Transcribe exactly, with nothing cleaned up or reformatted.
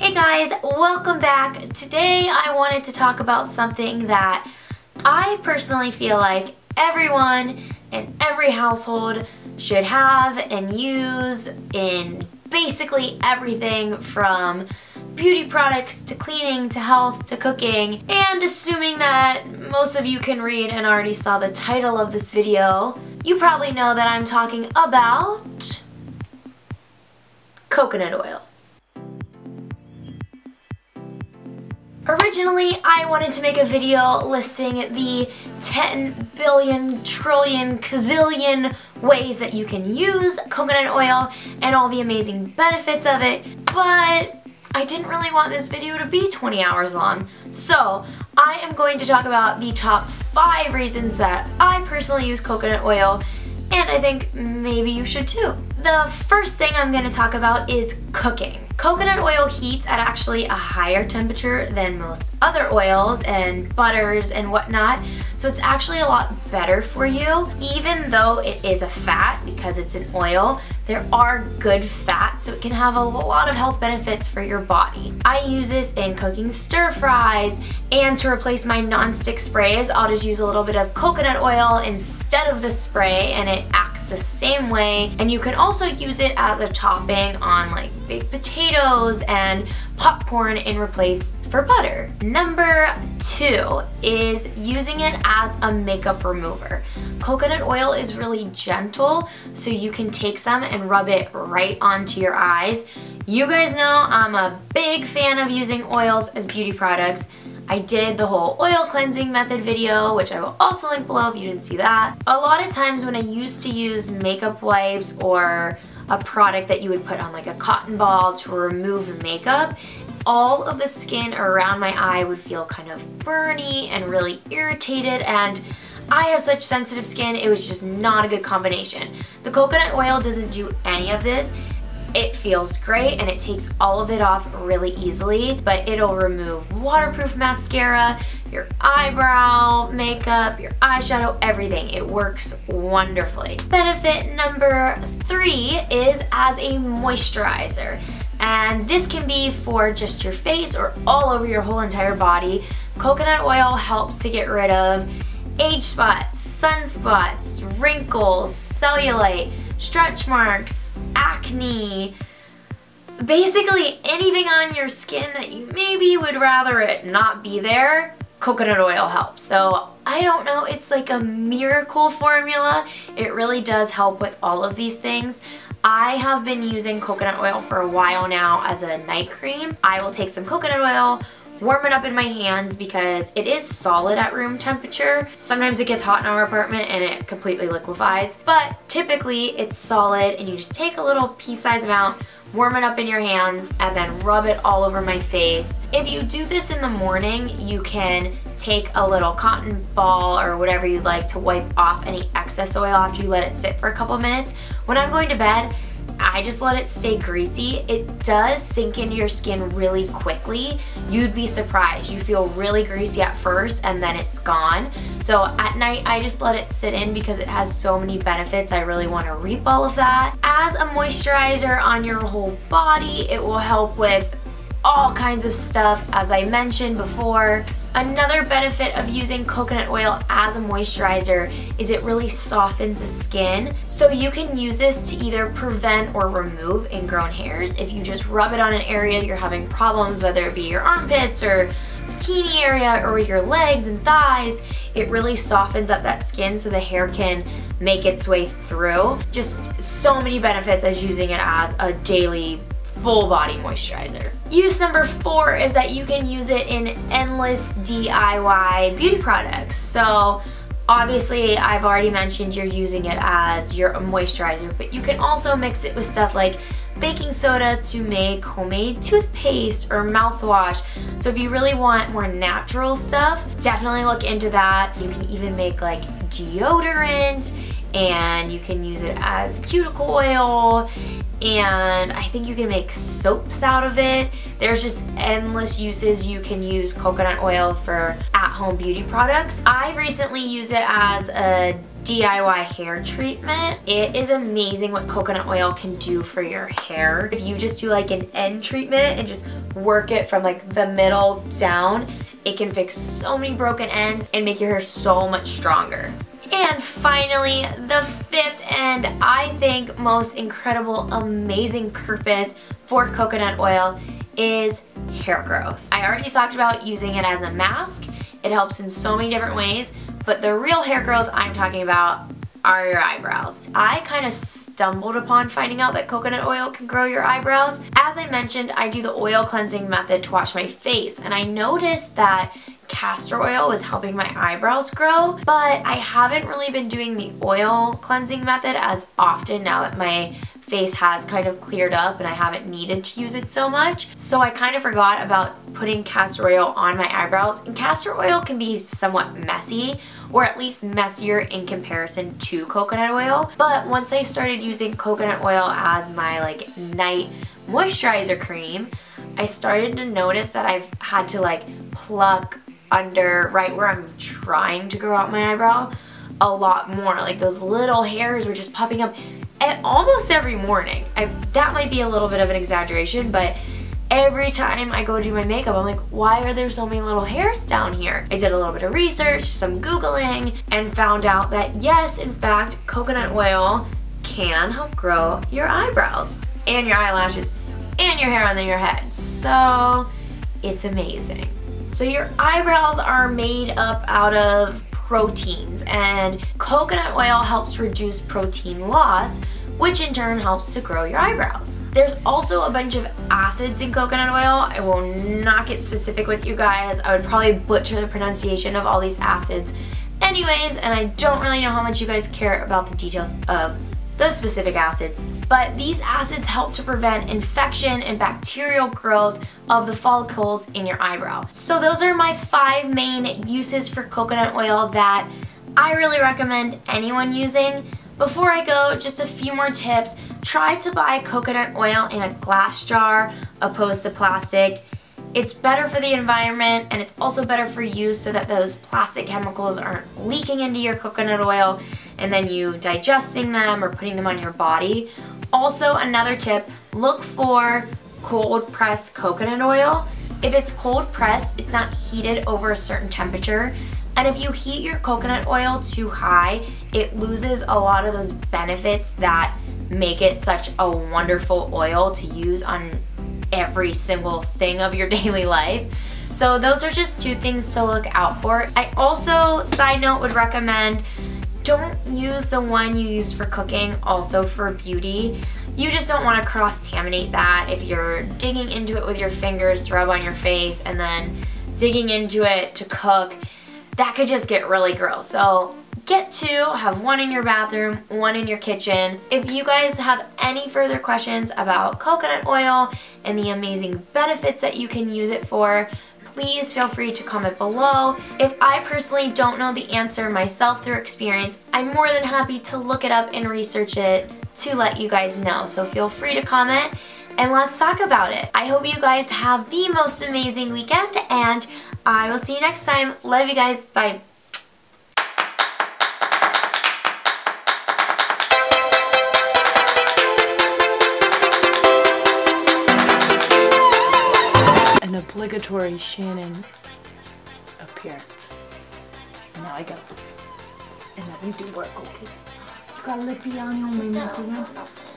Hey guys, welcome back. Today I wanted to talk about something that I personally feel like everyone in every household should have and use in basically everything from beauty products to cleaning to health to cooking. And assuming that most of you can read and already saw the title of this video, you probably know that I'm talking about coconut oil. Originally, I wanted to make a video listing the ten billion, trillion, gazillion ways that you can use coconut oil and all the amazing benefits of it, but I didn't really want this video to be twenty hours long. So I am going to talk about the top five reasons that I personally use coconut oil, and I think maybe you should too. The first thing I'm going to talk about is cooking. Coconut oil heats at actually a higher temperature than most other oils and butters and whatnot, so it's actually a lot better for you. Even though it is a fat, because it's an oil, there are good fats, so it can have a lot of health benefits for your body. I use this in cooking stir fries, and to replace my nonstick sprays, I'll just use a little bit of coconut oil instead of the spray, and it acts the same way. And you can also use it as a topping on like baked potatoes and popcorn in replace for butter. Number two is using it as a makeup remover. Coconut oil is really gentle, so you can take some and rub it right onto your eyes. You guys know I'm a big fan of using oils as beauty products. I did the whole oil cleansing method video, which I will also link below if you didn't see that. A lot of times when I used to use makeup wipes or a product that you would put on like a cotton ball to remove makeup, all of the skin around my eye would feel kind of burny and really irritated, and I have such sensitive skin, it was just not a good combination. The coconut oil doesn't do any of this. It feels great and it takes all of it off really easily, but it'll remove waterproof mascara, your eyebrow makeup, your eyeshadow, everything. It works wonderfully. Benefit number three is as a moisturizer. And this can be for just your face or all over your whole entire body. Coconut oil helps to get rid of age spots, sunspots, wrinkles, cellulite, stretch marks, acne, basically anything on your skin that you maybe would rather it not be there, coconut oil helps. So I don't know, it's like a miracle formula. It really does help with all of these things. I have been using coconut oil for a while now as a night cream. I will take some coconut oil, warm it up in my hands because it is solid at room temperature. Sometimes it gets hot in our apartment and it completely liquefies, but typically it's solid, and you just take a little pea-sized amount, warm it up in your hands, and then rub it all over my face. If you do this in the morning, you can take a little cotton ball or whatever you'd like to wipe off any excess oil after you let it sit for a couple minutes. When I'm going to bed, I just let it stay greasy. It does sink into your skin really quickly. You'd be surprised. You feel really greasy at first and then it's gone. So at night, I just let it sit in because it has so many benefits. I really want to reap all of that. As a moisturizer on your whole body, it will help with all kinds of stuff, as I mentioned before. Another benefit of using coconut oil as a moisturizer is it really softens the skin. So you can use this to either prevent or remove ingrown hairs. If you just rub it on an area you're having problems, whether it be your armpits or bikini area or your legs and thighs, it really softens up that skin so the hair can make its way through. Just so many benefits as using it as a daily full body moisturizer. Use number four is that you can use it in endless D I Y beauty products. So obviously I've already mentioned you're using it as your moisturizer, but you can also mix it with stuff like baking soda to make homemade toothpaste or mouthwash. So if you really want more natural stuff, definitely look into that. You can even make like deodorant, and you can use it as cuticle oil, and I think you can make soaps out of it. There's just endless uses you can use coconut oil for at-home beauty products. I recently used it as a D I Y hair treatment. It is amazing what coconut oil can do for your hair. If you just do like an end treatment and just work it from like the middle down, it can fix so many broken ends and make your hair so much stronger. And finally, the fifth and I think most incredible, amazing purpose for coconut oil is hair growth. I already talked about using it as a mask. It helps in so many different ways, but the real hair growth I'm talking about are your eyebrows. I kind of stumbled upon finding out that coconut oil can grow your eyebrows. As I mentioned, I do the oil cleansing method to wash my face, and I noticed that castor oil was helping my eyebrows grow, but I haven't really been doing the oil cleansing method as often now that my face has kind of cleared up and I haven't needed to use it so much. So I kind of forgot about putting castor oil on my eyebrows, and castor oil can be somewhat messy, or at least messier in comparison to coconut oil. But once I started using coconut oil as my like night moisturizer cream, I started to notice that I've had to like pluck under right where I'm trying to grow out my eyebrow a lot more. Like those little hairs were just popping up at almost every morning. I, that might be a little bit of an exaggeration, but every time I go do my makeup, I'm like, why are there so many little hairs down here? I did a little bit of research, some Googling, and found out that yes, in fact, coconut oil can help grow your eyebrows and your eyelashes and your hair on your head. So it's amazing. So your eyebrows are made up out of proteins, and coconut oil helps reduce protein loss, which in turn helps to grow your eyebrows. There's also a bunch of acids in coconut oil. I will not get specific with you guys. I would probably butcher the pronunciation of all these acids anyways, and I don't really know how much you guys care about the details of the specific acids, but these acids help to prevent infection and bacterial growth of the follicles in your eyebrow. So those are my five main uses for coconut oil that I really recommend anyone using. Before I go, just a few more tips. Try to buy coconut oil in a glass jar opposed to plastic. It's better for the environment, and it's also better for you so that those plastic chemicals aren't leaking into your coconut oil and then you digesting them or putting them on your body. Also, another tip, look for cold pressed coconut oil. If it's cold pressed, it's not heated over a certain temperature. And if you heat your coconut oil too high, it loses a lot of those benefits that make it such a wonderful oil to use on every single thing of your daily life. So those are just two things to look out for. I also, side note, would recommend don't use the one you use for cooking also for beauty. You just don't want to cross-contaminate that if you're digging into it with your fingers to rub on your face and then digging into it to cook. That could just get really gross. So get two, have one in your bathroom, one in your kitchen. If you guys have any further questions about coconut oil and the amazing benefits that you can use it for, please feel free to comment below. If I personally don't know the answer myself through experience, I'm more than happy to look it up and research it to let you guys know. So feel free to comment and let's talk about it. I hope you guys have the most amazing weekend, and I will see you next time. Love you guys. Bye. An obligatory Shannon appearance. And now I go. And now you do work, okay? You gotta let me on your messy.